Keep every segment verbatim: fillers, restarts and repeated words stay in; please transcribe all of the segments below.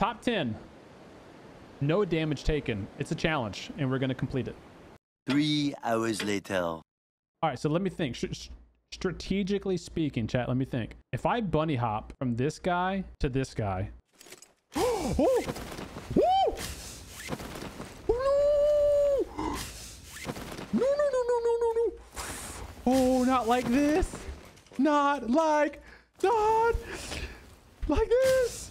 Top ten. No damage taken. It's a challenge, and we're going to complete it. Three hours later. All right, so let me think. Sh strategically speaking, chat, let me think. If I bunny hop from this guy to this guy. Oh! Oh! Oh, no! No, no, no, no, no, no, no. Oh, not like this. Not like, not like this.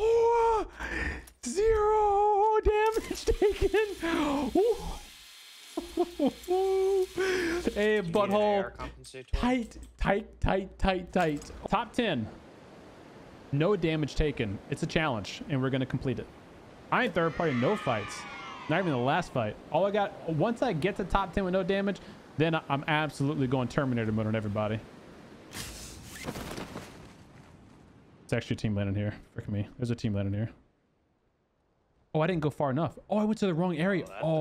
Oh, zero damage taken. Hey, butthole. Tight, tight, tight, tight, tight. Top ten. No damage taken. It's a challenge, and we're going to complete it. I ain't third party, no fights. Not even the last fight. All I got, once I get to top ten with no damage, then I'm absolutely going Terminator mode on everybody. It's actually a team landing here. Frick me. There's a team landing here. Oh, I didn't go far enough. Oh, I went to the wrong area. Oh,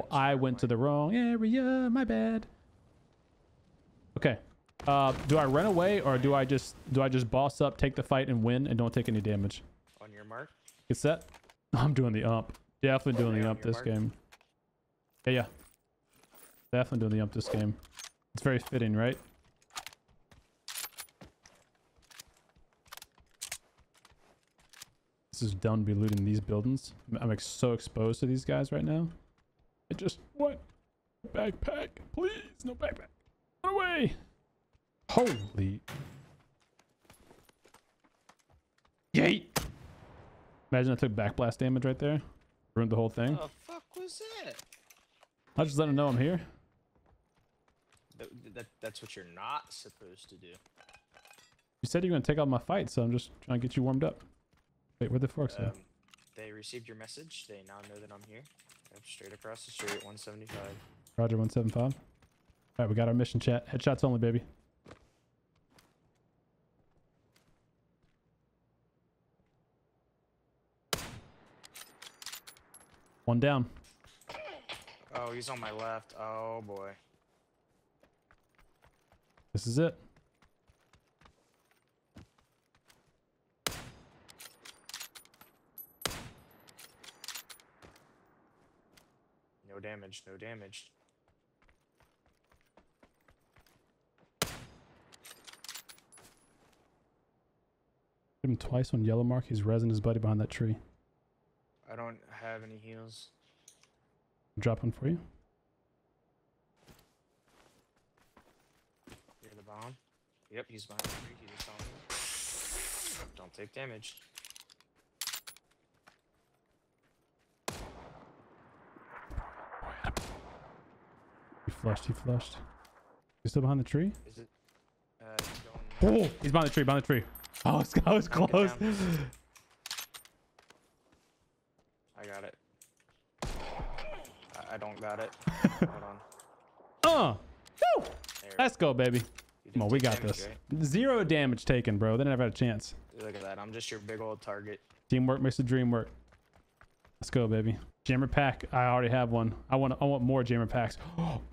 oh I went to the wrong area. My bad. Okay. Uh, do I run away or do I just do I just boss up, take the fight, and win, and don't take any damage? On your mark. Get set. I'm doing the ump. Definitely doing the ump this game. Yeah, yeah. Definitely doing the ump this game. It's very fitting, right? This is dumb to be looting these buildings. I'm like so exposed to these guys right now. I just want a backpack. Please, no backpack. Run away. Holy. Yay. Imagine I took backblast damage right there. Ruined the whole thing. What the fuck was that? I'll just let them know I'm here. That, that, that's what you're not supposed to do. You said you're going to take out my fight, so I'm just trying to get you warmed up. Wait, where the forks um, at? They received your message. They now know that I'm here. I'm straight across the street at one seventy-five. Roger, one seventy-five. All right, we got our mission, chat. Headshots only, baby. One down. Oh, he's on my left. Oh, boy. This is it. No damage, no damage. Hit him twice on yellow mark. He's resin his buddy behind that tree. I don't have any heals. Drop one for you. You're the bomb. Yep, he's behind the tree. He just saw me. Don't take damage. He flushed, he flushed. He's still behind the tree? Is it, uh, going oh, he's behind the tree, behind the tree. Oh, I was close. I got it. I, I don't got it. Hold on. Uh, woo! Let's go, baby. Come on, we got damage, this. Right? Zero damage taken, bro. They never had a chance. Look at that. I'm just your big old target. Teamwork makes the dream work. Let's go, baby. Jammer pack. I already have one. I want. I want more jammer packs.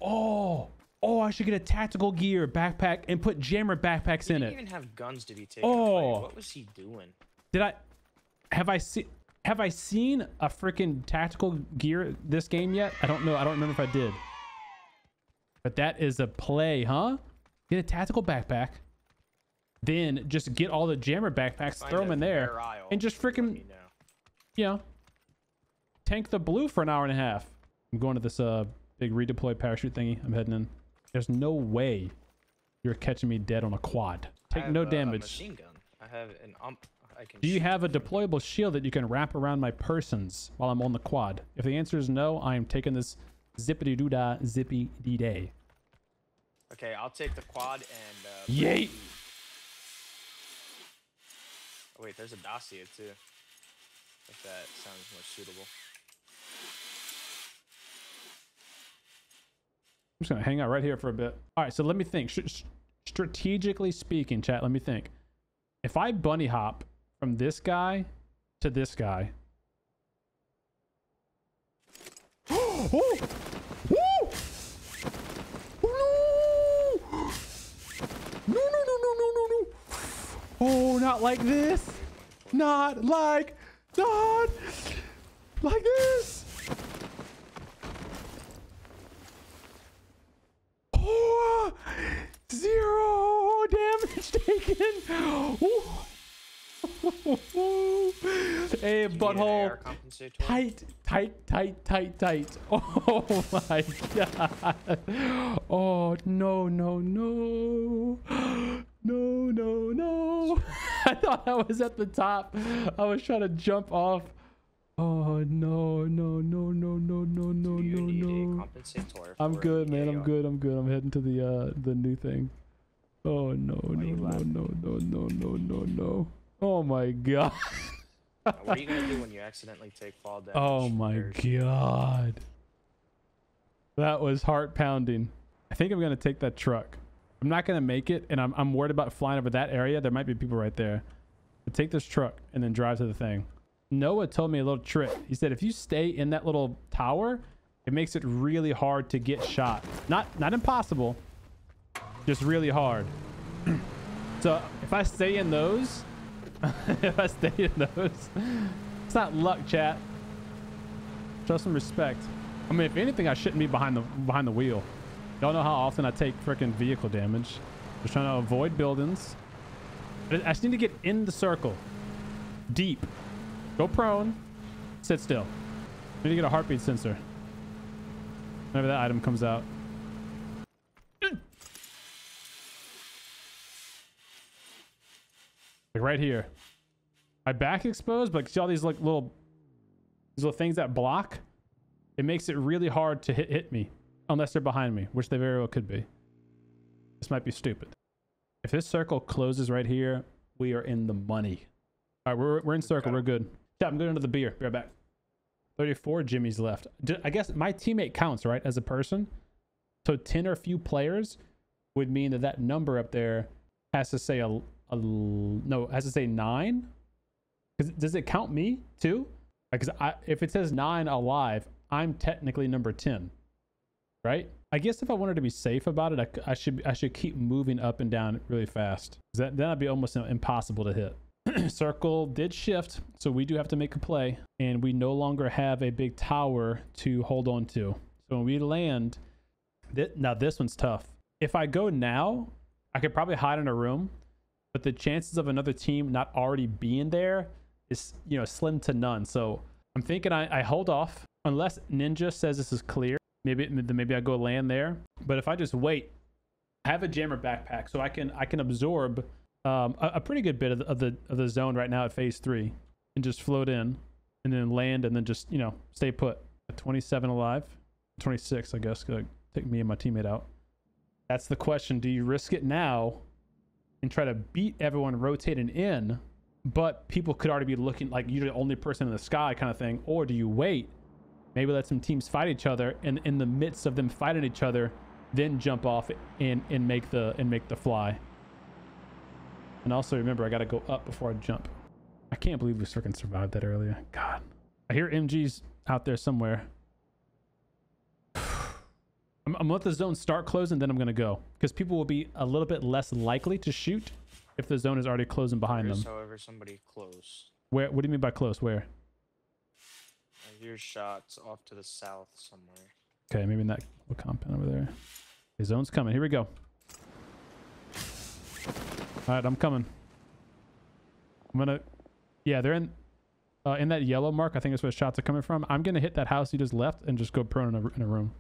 Oh, oh! I should get a tactical gear backpack and put jammer backpacks he in didn't it. Even have guns to be taken. Oh, what was he doing? Did I? Have I seen? Have I seen a freaking tactical gear this game yet? I don't know. I don't remember if I did. But that is a play, huh? Get a tactical backpack, then just get all the jammer backpacks, Find throw them in there, aisle, and just freaking, you know. You know tank the blue for an hour and a half. I'm going to this uh big redeploy parachute thingy. I'm heading in. There's no way you're catching me dead on a quad. Take no damage. Machine gun. I have an ump. I can. Do you have a deployable shield that you can wrap around my persons while I'm on the quad? If the answer is no, I am taking this zippity doo dah zippy dee day. Okay, I'll take the quad and. Uh, Yay! Oh, wait, there's a dossier too. If that sounds more suitable. I'm just gonna hang out right here for a bit. All right, so let me think. Sh strategically speaking, chat, let me think. If I bunny hop from this guy to this guy. Oh! Oh! Oh! Oh! No! No! No! No! No! No! No! No, not like this. Not like, not like this. Oh, zero damage taken. Ooh. Hey, butthole. Tight, tight, tight, tight, tight. Oh my god. Oh, no, no, no. No, no, no. I thought I was at the top. I was trying to jump off. Oh, no, no, no, no, no, no, no, no, no. I'm good, man. I'm good. I'm good. I'm heading to the uh, the new thing. Oh, no, no, no, no, no, no, no, no, no. Oh, my God. What are you going to do when you accidentally take fall damage? Oh, my God. That was heart pounding. I think I'm going to take that truck. I'm not going to make it, and I'm, I'm worried about flying over that area. There might be people right there. But take this truck and then drive to the thing. Noah told me a little trick. He said if you stay in that little tower, it makes it really hard to get shot. Not, not impossible, just really hard. So if I stay in those, if I stay in those, it's not luck, chat. Show some respect. I mean, if anything, I shouldn't be behind the behind the wheel. Y'all know how often I take freaking vehicle damage. Just trying to avoid buildings. I just need to get in the circle. Deep. Go prone. Sit still. I need to get a heartbeat sensor. Whenever that item comes out. Like right here. My back exposed, but see all these like little, these little things that block? It makes it really hard to hit, hit me. Unless they're behind me, which they very well could be. This might be stupid. If this circle closes right here, we are in the money. All right, we're, we're in circle. We're good. Yeah, I'm going into the beer. Be right back. thirty-four Jimmy's left. I guess my teammate counts, right, as a person? So ten or few players would mean that that number up there has to say a, a no, has to say nine. Does it count me too? Because I, if it says nine alive, I'm technically number ten. Right? I guess if I wanted to be safe about it, I, I should I should keep moving up and down really fast. That that'd be almost impossible to hit. Circle did shift, so we do have to make a play, and we no longer have a big tower to hold on to. So when we land, th now this one's tough. If I go now, I could probably hide in a room, but the chances of another team not already being there is, you know, slim to none. So I'm thinking I, I hold off unless Ninja says this is clear. Maybe maybe I go land there, but if I just wait, I have a jammer backpack, so I can I can absorb um, a, a pretty good bit of the, of the of the zone right now at phase three, and just float in, and then land, and then just you know stay put. twenty-seven alive, twenty-six I guess gonna take me and my teammate out. That's the question: do you risk it now, and try to beat everyone rotating in, but people could already be looking like you're the only person in the sky kind of thing, or do you wait? Maybe let some teams fight each other, and in the midst of them fighting each other, then jump off and and make the and make the fly. And also remember, I gotta go up before I jump. I can't believe we freaking survived that earlier. God, I hear M Gs out there somewhere. I'm, I'm gonna let the zone start closing, then I'm gonna go because people will be a little bit less likely to shoot if the zone is already closing behind them. However, somebody close. Where? What do you mean by close? Where? Your shots off to the south somewhere. Okay, maybe in that little compound over there. The zone's coming. Here we go. All right, I'm coming. I'm gonna. Yeah, they're in. Uh, in that yellow mark, I think that's where shots are coming from. I'm gonna hit that house you just left and just go prone in a, in a room.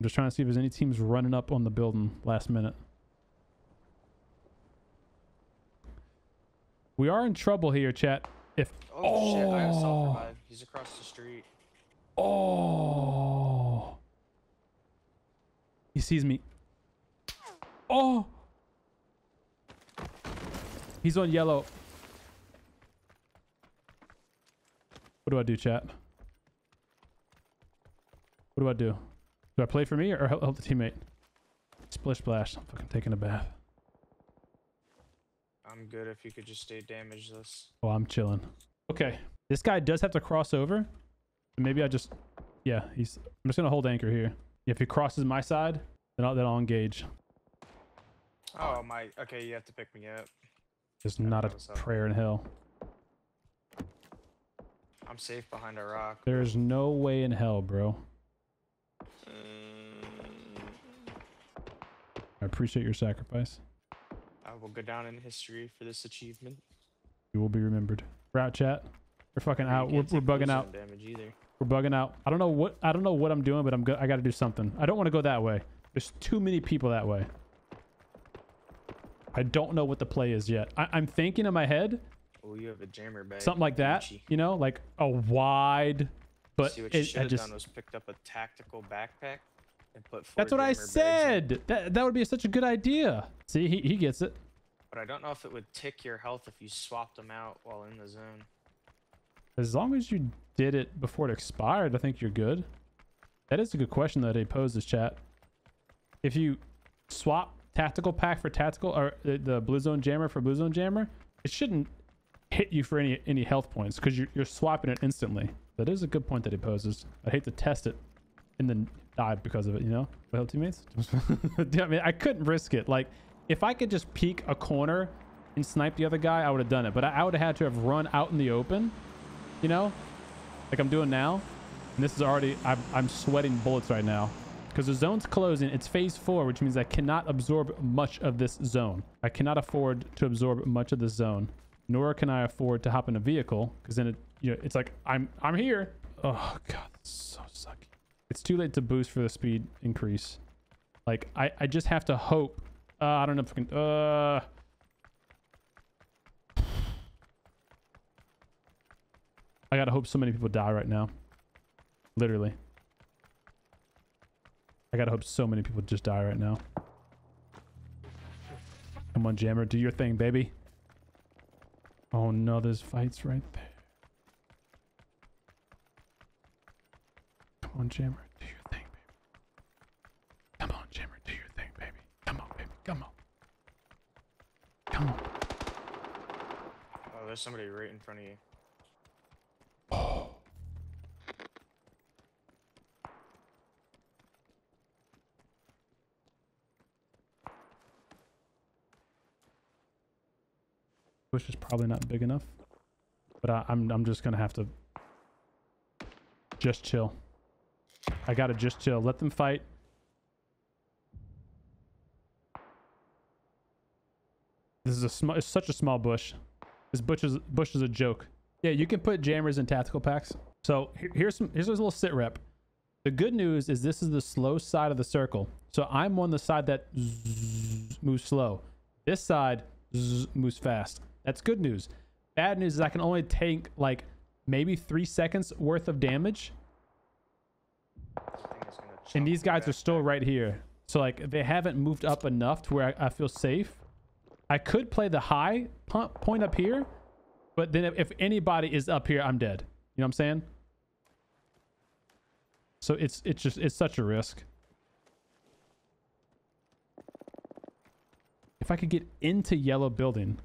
I'm just trying to see if there's any teams running up on the building last minute. We are in trouble here, chat. If, oh, oh shit, I gotta self-revive. He's across the street. Oh. He sees me. Oh. He's on yellow. What do I do, chat? What do I do? Do I play for me or help, help the teammate? Splish splash. I'm fucking taking a bath. I'm good if you could just stay damageless. Oh, I'm chilling. Okay. This guy does have to cross over. Maybe I just... Yeah, he's... I'm just going to hold anchor here. If he crosses my side, then I'll, then I'll engage. Oh, my. Okay, you have to pick me up. There's not a prayer in hell. I'm safe behind a rock. There's no way in hell, bro. Mm. I appreciate your sacrifice. I will go down in history for this achievement. You will be remembered. We're out, chat. We're fucking out. We're, we're bugging out. Damage either. We're bugging out. I don't know what I don't know what I'm doing, but I'm go I got to do something. I don't want to go that way. There's too many people that way. I don't know what the play is yet. I I'm thinking in my head. Oh, you have a jammer bag. Something like that. You know, like a wide. But see what you it, should I have just, done was picked up a tactical backpack and put. Four that's what I said. That that would be such a good idea. See, he he gets it. But I don't know if it would tick your health if you swapped them out while in the zone. As long as you did it before it expired, I think you're good. That is a good question that he poses, chat. If you swap tactical pack for tactical, or the, the blue zone jammer for blue zone jammer, it shouldn't hit you for any any health points because you're, you're swapping it instantly. That is a good point that he poses. I'd hate to test it and then die because of it, you know? Well, teammates? I mean, I couldn't risk it. Like, if I could just peek a corner and snipe the other guy, I would have done it. But I, I would have had to have run out in the open, you know, like I'm doing now. And this is already, I'm, I'm sweating bullets right now because the zone's closing. It's phase four, which means I cannot absorb much of this zone. I cannot afford to absorb much of this zone, nor can I afford to hop in a vehicle because then it, you know, it's like, I'm, I'm here. Oh God, that's so sucky. It's too late to boost for the speed increase. Like I, I just have to hope. Uh, I don't know if I can, uh, I gotta hope so many people die right now. Literally. I gotta hope so many people just die right now. Come on, Jammer. Do your thing, baby. Oh no, there's fights right there. Come on, Jammer. Do your thing, baby. Come on, Jammer. Do your thing, baby. Come on, baby. Come on. Come on. Oh, there's somebody right in front of you. Oh. Bush is probably not big enough, but I, I'm I'm just gonna have to just chill. I gotta just chill. Let them fight. This is a small. It's such a small bush. This bush is bush is a joke. Yeah, you can put jammers in tactical packs. So here's some here's a little sit rep. The good news is this is the slow side of the circle. So I'm on the side that zzz, moves slow. This side zzz, moves fast. That's good news. Bad news is I can only take like maybe three seconds worth of damage. And these guys are still right here. So like they haven't moved up enough to where I, I feel safe. I could play the high point up here. But then if anybody is up here, I'm dead. You know what I'm saying? So it's it's just it's such a risk. If I could get into yellow building.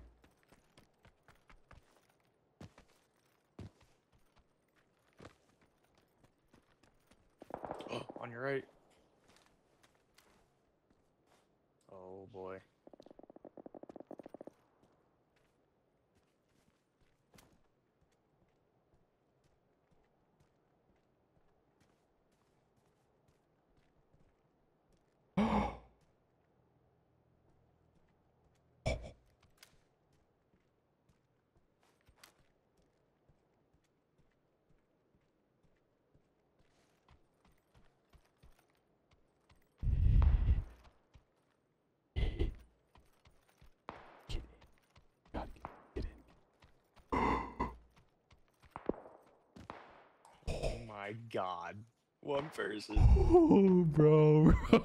On your right. Oh boy. My God, one person. Oh, bro, bro.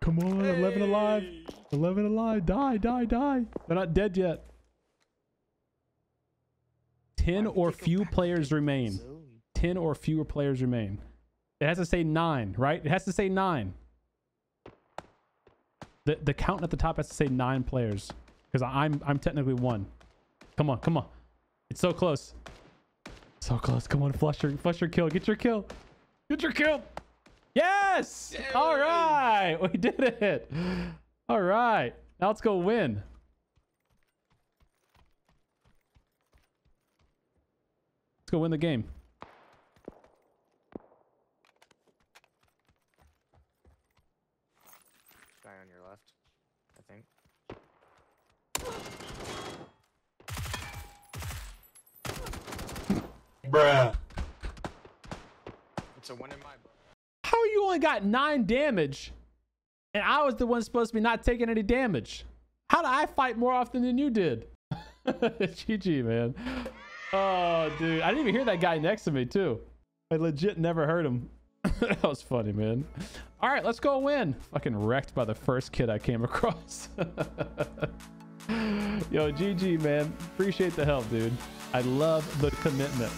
Come on, hey. eleven alive, eleven alive. Die, die, die. They're not dead yet. Ten or few players remain. Ten or fewer players remain. It has to say nine, right? It has to say nine. The the count at the top has to say nine players because I'm I'm technically one. Come on, come on. It's so close. So close. Come on, flush your, flush your kill. Get your kill. Get your kill. Yeah. Yes! Yay! All right, we did it. All right, now let's go win. Let's go win the game. Guy on your left, I think. Bruh. It's a one in my book. How you only got nine damage? And I was the one supposed to be not taking any damage. How did I fight more often than you did? G G, man. Oh, dude. I didn't even hear that guy next to me, too. I legit never heard him. That was funny, man. All right, let's go win. Fucking wrecked by the first kid I came across. Yo, G G, man. Appreciate the help, dude. I love the commitment.